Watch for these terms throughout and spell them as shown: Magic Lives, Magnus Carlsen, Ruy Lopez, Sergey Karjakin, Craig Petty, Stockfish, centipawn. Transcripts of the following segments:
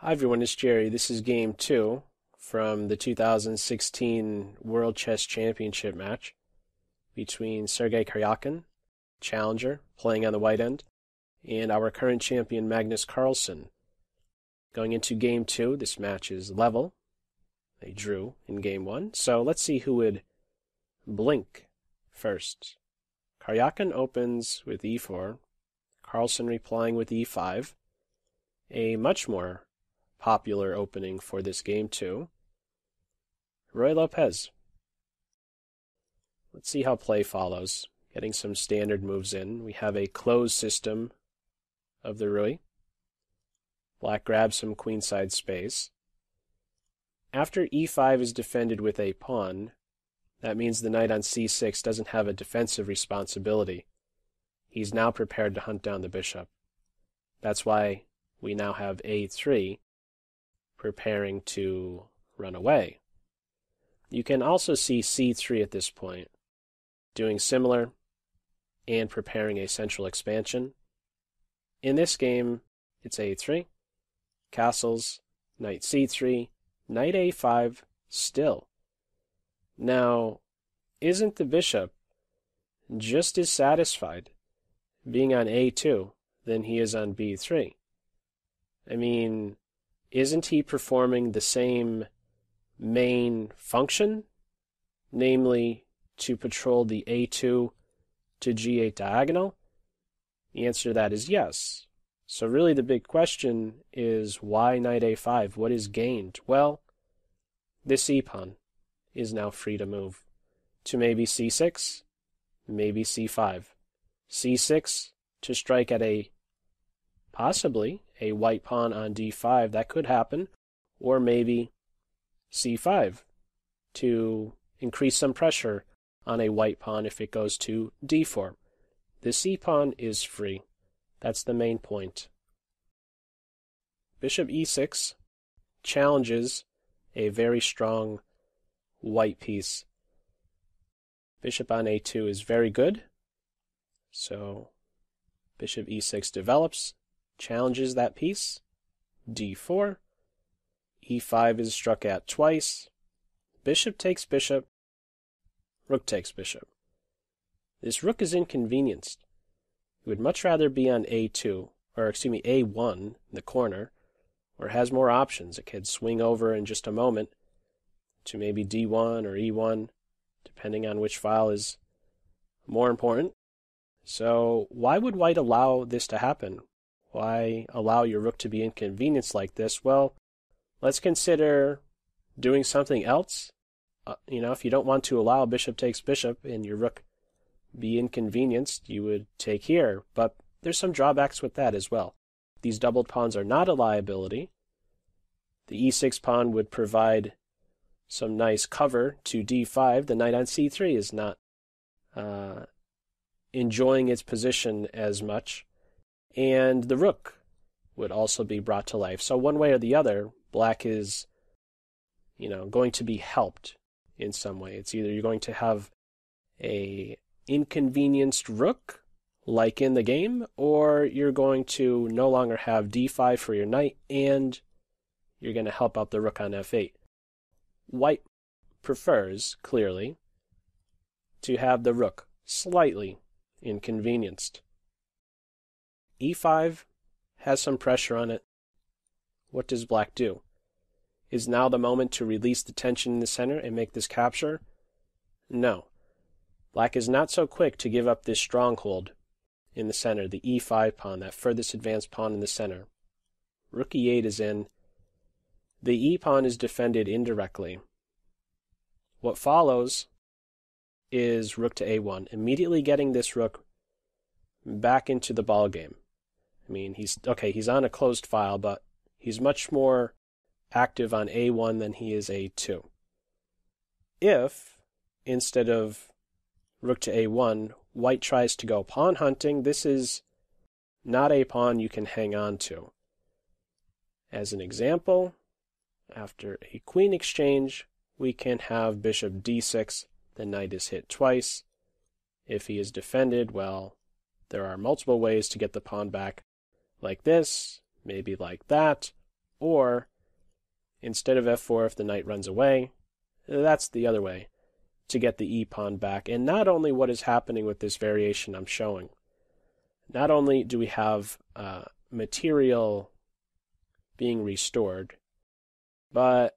Hi everyone, it's Jerry. This is game 2 from the 2016 World Chess Championship match between Sergey Karjakin, challenger, playing on the white end, and our current champion Magnus Carlsen. Going into game 2, this match is level. They drew in game 1, so let's see who would blink first. Karjakin opens with e4, Carlsen replying with e5, a much more popular opening for this game too. Ruy Lopez. Let's see how play follows. Getting some standard moves in. We have a closed system of the Ruy. Black grabs some queenside space. After e5 is defended with a pawn, that means the knight on c6 doesn't have a defensive responsibility. He's now prepared to hunt down the bishop. That's why we now have a3, preparing to run away. You can also see c3 at this point, doing similar and preparing a central expansion. In this game, it's a3, castles, knight c3, knight a5 still. Now, isn't the bishop just as satisfied being on a2 than he is on b3? I mean, isn't he performing the same main function, namely to patrol the a2 to g8 diagonal? The answer to that is yes. So really the big question is why knight a5? What is gained? Well, this e-pawn is now free to move to maybe c6, maybe c5. c6 to strike at a possibly a white pawn on d5, that could happen, or maybe c5 to increase some pressure on a white pawn if it goes to d4. The c pawn is free. That's the main point. Bishop e6 challenges a very strong white piece. Bishop on a2 is very good, so bishop e6 develops, challenges that piece, d4, e5 is struck at twice, bishop takes bishop, rook takes bishop. This rook is inconvenienced. He would much rather be on a2, or excuse me, a1 in the corner, or has more options. It could swing over in just a moment to maybe d1 or e1, depending on which file is more important. So why would white allow this to happen? Why allow your rook to be inconvenienced like this? Well, let's consider doing something else. If you don't want to allow bishop takes bishop and your rook be inconvenienced, you would take here. But there's some drawbacks with that as well. These doubled pawns are not a liability. The e6 pawn would provide some nice cover to d5. The knight on c3 is not enjoying its position as much. And the rook would also be brought to life. So one way or the other, black is, going to be helped in some way. It's either you're going to have a inconvenienced rook, like in the game, or you're going to no longer have d5 for your knight, and you're going to help out the rook on f8. White prefers, clearly, to have the rook slightly inconvenienced. e5 has some pressure on it. What does black do? Is now the moment to release the tension in the center and make this capture? No. Black is not so quick to give up this stronghold in the center, the e5 pawn, that furthest advanced pawn in the center. Rook e8 is in. The e pawn is defended indirectly. What follows is rook to a1, immediately getting this rook back into the ballgame. I mean, he's on a closed file, but he's much more active on a1 than he is a2. If, instead of rook to a1, white tries to go pawn hunting, this is not a pawn you can hang on to. As an example, after a queen exchange, we can have bishop d6. The knight is hit twice. If he is defended, well, there are multiple ways to get the pawn back, like this, maybe like that, Or, instead of f4 if the knight runs away, that's the other way, to get the e-pawn back. And not only what is happening with this variation I'm showing, not only do we have material being restored, but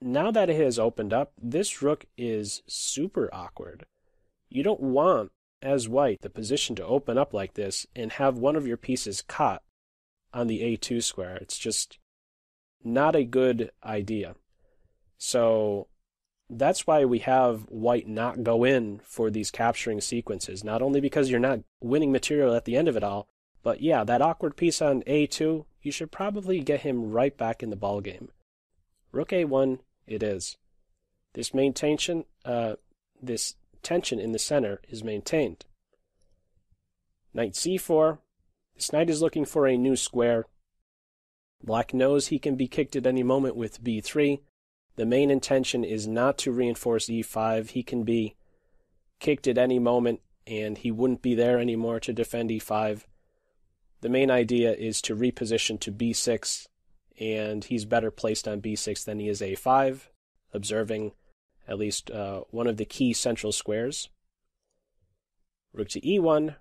now that it has opened up, this rook is super awkward. You don't want, as white, the position to open up like this and have one of your pieces caught on the a2 square. It's just not a good idea. So that's why we have white not go in for these capturing sequences, not only because you're not winning material at the end of it all, but yeah, that awkward piece on a2, you should probably get him right back in the ballgame. Rook a1, it is. This tension in the center is maintained. Knight c4, this knight is looking for a new square. Black knows he can be kicked at any moment with b3. The main intention is not to reinforce e5. He can be kicked at any moment, and he wouldn't be there anymore to defend e5. The main idea is to reposition to b6, and he's better placed on b6 than he is a5, observing at least one of the key central squares. Rook to e1,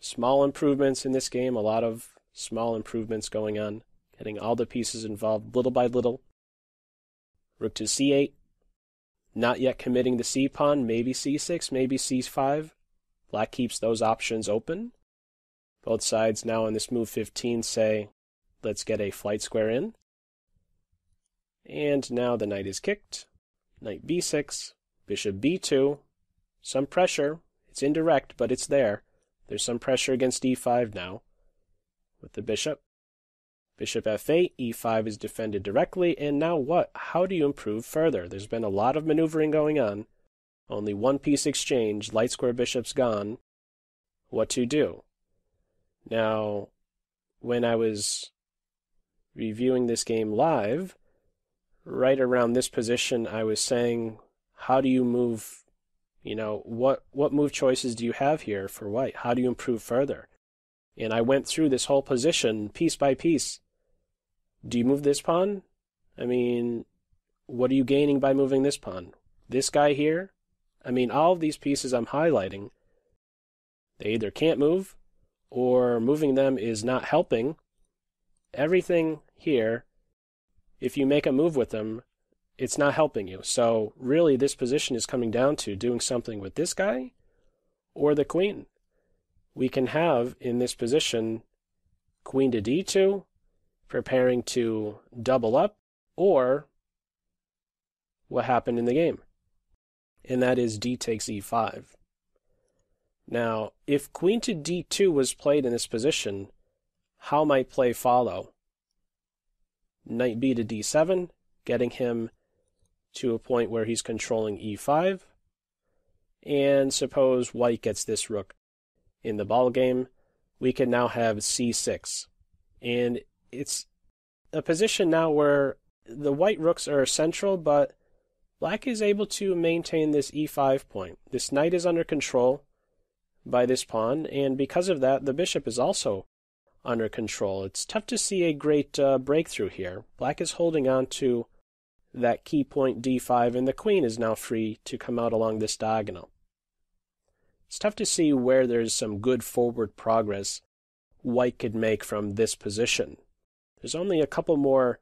small improvements in this game, a lot of small improvements going on, getting all the pieces involved little by little. Rook to c8, not yet committing the c-pawn, maybe c6, maybe c5. Black keeps those options open. Both sides now in this move 15 say, let's get a flight square in. And now the knight is kicked. Knight b6, bishop b2, some pressure. It's indirect, but it's there. There's some pressure against e5 now with the bishop. Bishop f8, e5 is defended directly, and now what? How do you improve further? There's been a lot of maneuvering going on. Only one piece exchange, light square bishop's gone. What to do? Now, when I was reviewing this game live, right around this position, I was saying, how do you move, what move choices do you have here for white? How do you improve further? And I went through this whole position piece by piece. Do you move this pawn? I mean, what are you gaining by moving this pawn? This guy here? I mean, all of these pieces I'm highlighting, they either can't move, or moving them is not helping. Everything here, if you make a move with them, it's not helping you. So really this position is coming down to doing something with this guy or the queen. We can have, in this position, queen to d2, preparing to double up, or what happened in the game. And that is d takes e5. Now, if queen to d2 was played in this position, how might play follow? Knight b to d7, getting him to a point where he's controlling e5. And suppose white gets this rook in the ballgame, we can now have c6. And it's a position now where the white rooks are central, but black is able to maintain this e5 point. This knight is under control by this pawn, and because of that, the bishop is also under control. It's tough to see a great breakthrough here. Black is holding on to that key point d5, and the queen is now free to come out along this diagonal. It's tough to see where there's some good forward progress white could make from this position. There's only a couple more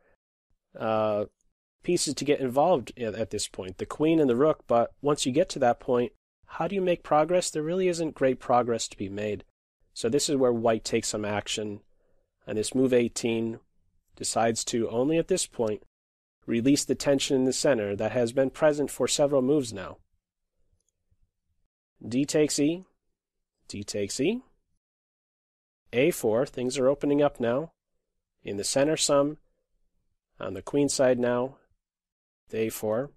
pieces to get involved in at this point, the queen and the rook, but once you get to that point, how do you make progress? There really isn't great progress to be made. So this is where white takes some action, and this move 18 decides to, only at this point, release the tension in the center that has been present for several moves now. D takes E, D takes E, A4, things are opening up now, in the center some, on the queen side now, A4,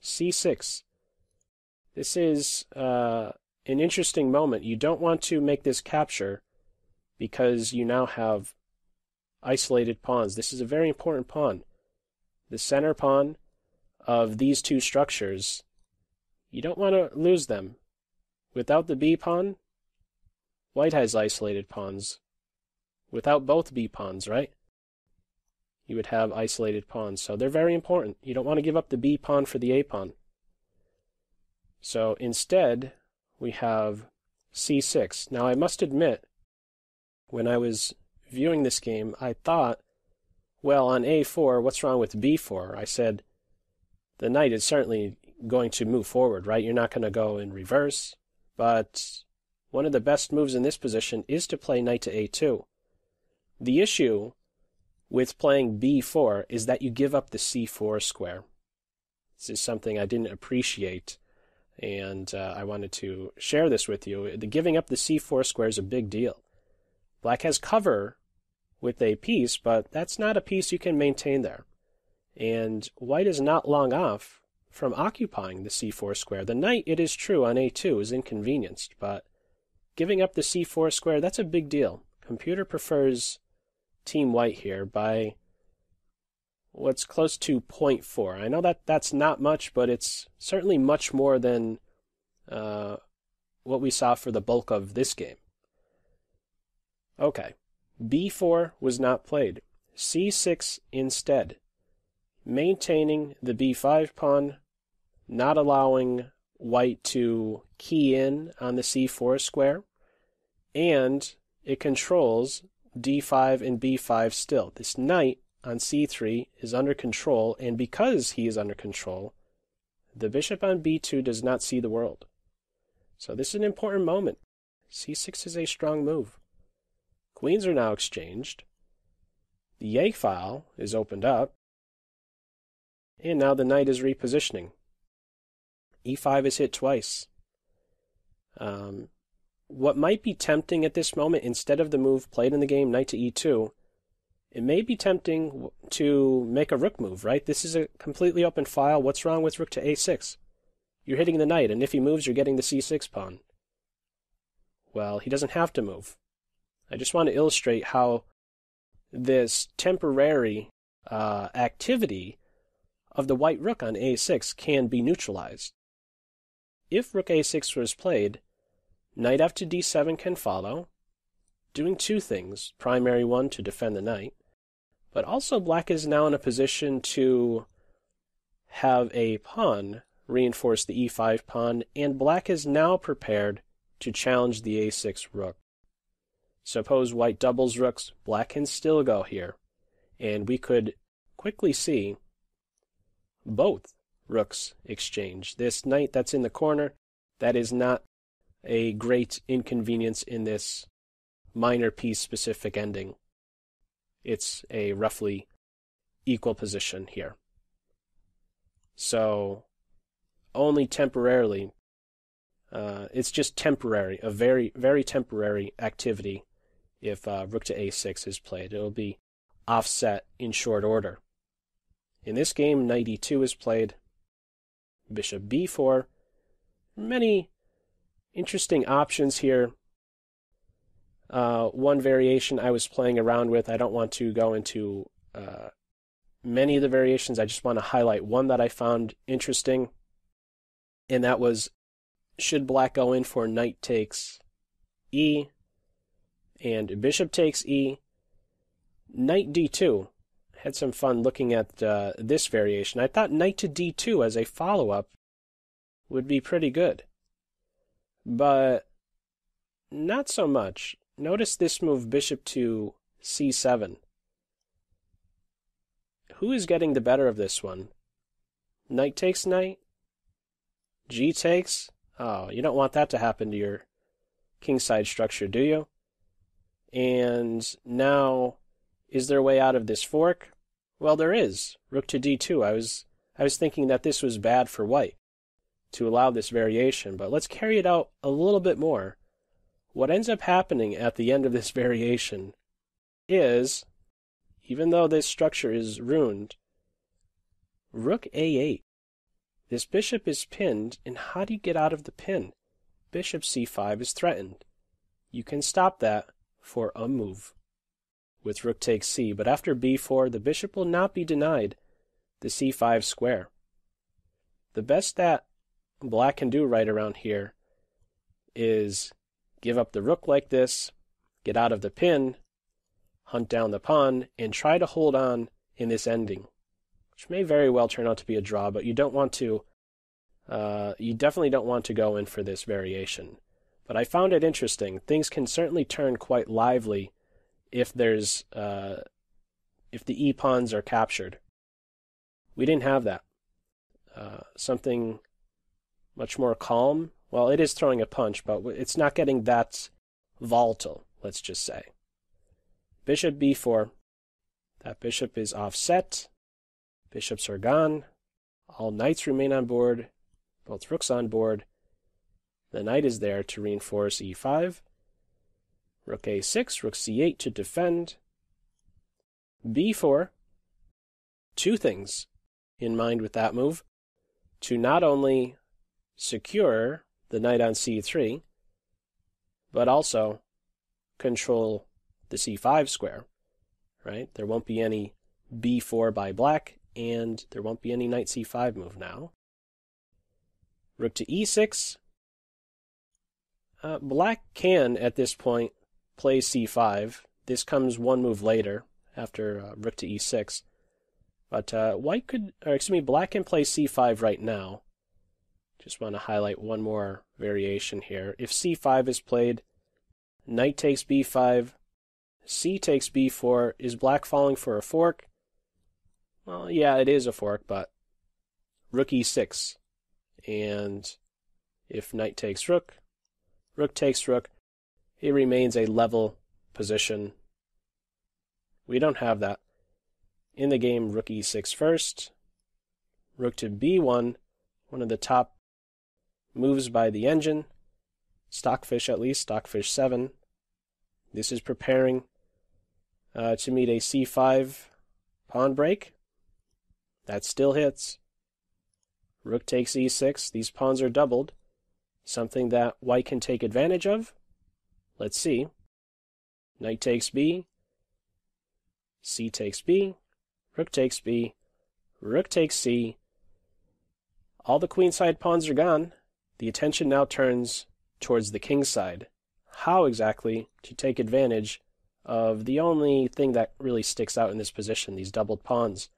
C6. This is an interesting moment. You don't want to make this capture because you now have isolated pawns. This is a very important pawn. The center pawn of these two structures, you don't want to lose them. Without the b-pawn, white has isolated pawns. Without both b-pawns, right? you would have isolated pawns. So they're very important. You don't want to give up the B pawn for the A pawn. So instead, we have C6. Now I must admit, when I was viewing this game, I thought, well, on A4, what's wrong with B4? I said, the knight is certainly going to move forward, right? You're not going to go in reverse. But one of the best moves in this position is to play knight to A2. The issue with playing B4 is that you give up the C4 square. This is something I didn't appreciate, and I wanted to share this with you. The giving up the C4 square is a big deal. Black has cover with a piece, but that's not a piece you can maintain there. And white is not long off from occupying the C4 square. The knight, it is true, on A2 is inconvenienced, but giving up the C4 square, that's a big deal. Computer prefers Team White here by what's close to 0.4. I know that that's not much, but it's certainly much more than what we saw for the bulk of this game. Okay, B4 was not played. C6 instead. Maintaining the B5 pawn, not allowing White to key in on the C4 square, and it controls D5 and B5 still. This knight on C3 is under control, and because he is under control, the bishop on B2 does not see the world. So this is an important moment. C6 is a strong move. Queens are now exchanged. The Yeh file is opened up, and now the knight is repositioning. E5 is hit twice. What might be tempting at this moment, instead of the move played in the game, knight to E2, it may be tempting to make a rook move, right? This is a completely open file. What's wrong with rook to A6? You're hitting the knight, and if he moves, you're getting the C6 pawn. Well, he doesn't have to move. I just want to illustrate how this temporary activity of the white rook on A6 can be neutralized. If rook A6 was played, knight f to D7 can follow, doing two things. Primary one, to defend the knight, but also black is now in a position to have a pawn reinforce the E5 pawn, and black is now prepared to challenge the A6 rook. Suppose white doubles rooks, black can still go here, and we could quickly see both rooks exchange. This knight that's in the corner, that is not a great inconvenience in this minor piece specific ending. It's a roughly equal position here. So only temporarily, it's just temporary, a very, very temporary activity if rook to A6 is played. It'll be offset in short order. In this game, knight E2 is played, bishop B4. Many interesting options here. One variation I was playing around with, I don't want to go into many of the variations, I just want to highlight one that I found interesting, and that was, should black go in for knight takes E and bishop takes E? Knight D2. Had some fun looking at this variation. I thought knight to D2 as a follow-up would be pretty good, but not so much. Notice this move, bishop to C7. Who is getting the better of this one? Knight takes knight? G takes? Oh, you don't want that to happen to your kingside structure, do you? And now, is there a way out of this fork? Well, there is. Rook to D2. I was thinking that this was bad for white to allow this variation, but let's carry it out a little bit more. What ends up happening at the end of this variation is, even though this structure is ruined, rook A8. This bishop is pinned, and how do you get out of the pin? Bishop C5 is threatened. You can stop that for a move with rook takes C, but after B4, the bishop will not be denied the C5 square. The best that black can do right around here is give up the rook like this, get out of the pin, hunt down the pawn, and try to hold on in this ending, which may very well turn out to be a draw, but you don't want to, you definitely don't want to go in for this variation. But I found it interesting. Things can certainly turn quite lively if there's, if the e-pawns are captured. We didn't have that. Something much more calm. Well, it is throwing a punch, but it's not getting that volatile, let's just say. Bishop b4. That bishop is offset. Bishops are gone. All knights remain on board. Both rooks on board. The knight is there to reinforce e5. Rook a6, rook c8 to defend. b4. Two things in mind with that move. To not only secure the knight on c3, but also control the c5 square, right? There won't be any b4 by black, and there won't be any knight c5 move now. Rook to e6. Black can, at this point, play c5. This comes one move later, after rook to e6. But white could, or excuse me, black can play c5 right now. Just want to highlight one more variation here. If c5 is played, knight takes b5, c takes b4. Is black falling for a fork? Well, yeah, it is a fork, but rook e6. And if knight takes rook, rook takes rook, it remains a level position. We don't have that. In the game, rook e6 first, rook to b1, one of the top moves by the engine, Stockfish at least, Stockfish 7. This is preparing to meet a c5 pawn break. That still hits. Rook takes e6. These pawns are doubled, something that white can take advantage of. Let's see. Knight takes b, c takes b, rook takes b, rook takes c. All the queenside pawns are gone. The attention now turns towards the kingside. How exactly to take advantage of the only thing that really sticks out in this position, these doubled pawns.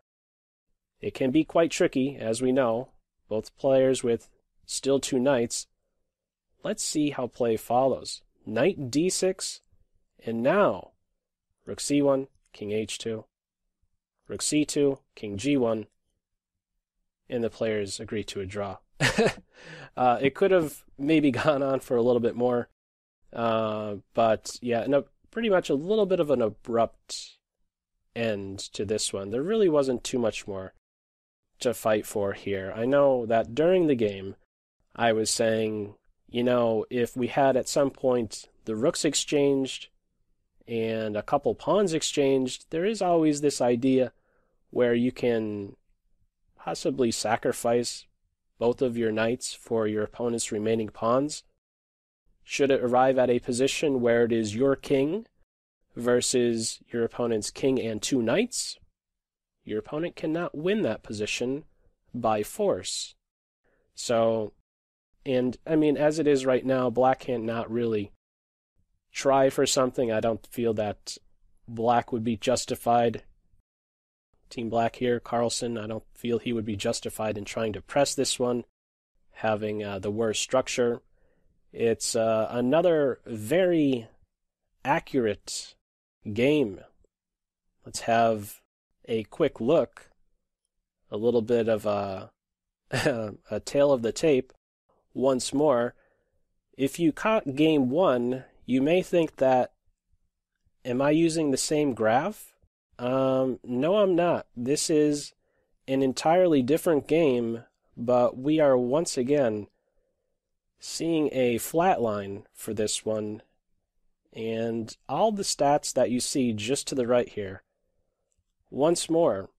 It can be quite tricky, as we know, both players with still two knights. Let's see how play follows. Knight d6, and now rook c1, king h2, rook c2, king g1, and the players agree to a draw. It could have maybe gone on for a little bit more, but yeah, no, pretty much a little bit of an abrupt end to this one. There really wasn't too much more to fight for here. I know that during the game, I was saying, you know, if we had at some point the rooks exchanged and a couple pawns exchanged, there is always this idea where you can possibly sacrifice both of your knights for your opponent's remaining pawns. Should it arrive at a position where it is your king versus your opponent's king and two knights, your opponent cannot win that position by force. So, and I mean, as it is right now, black cannot really try for something. I don't feel that black would be justified. Team black here, Carlsen, I don't feel he would be justified in trying to press this one, having the worst structure. It's another very accurate game. Let's have a quick look, a little bit of a tale of the tape once more. If you caught game one, you may think that, am I using the same graph? No, I'm not. This is an entirely different game, but we are once again seeing a flat line for this one, and all the stats that you see just to the right here. Once more,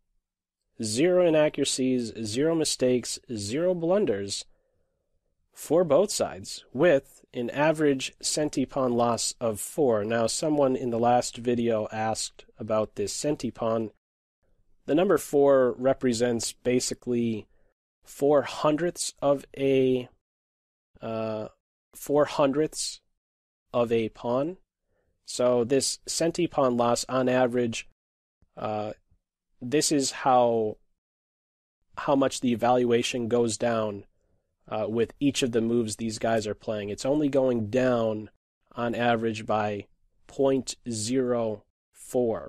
0 inaccuracies, 0 mistakes, 0 blunders for both sides, with an average centipawn loss of 4. Now, someone in the last video asked about this centipawn. The number 4 represents basically 4 hundredths of a pawn. So this centipawn loss, on average, this is how much the evaluation goes down with each of the moves these guys are playing. It's only going down on average by 0.04.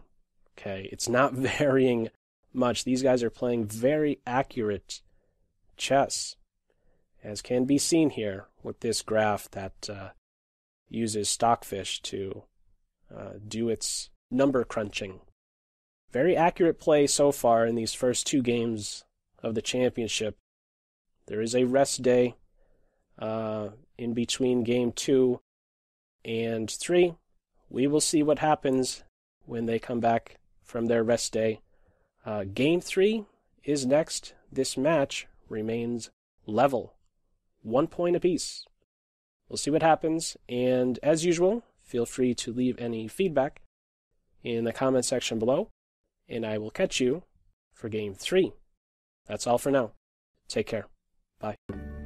Okay, it's not varying much. These guys are playing very accurate chess, as can be seen here with this graph that uses Stockfish to do its number crunching. Very accurate play so far in these first two games of the championship. There is a rest day in between game 2 and 3. We will see what happens when they come back from their rest day. Game 3 is next. This match remains level, 1 point apiece. We'll see what happens, and as usual, feel free to leave any feedback in the comment section below, and I will catch you for game 3. That's all for now. Take care. Bye.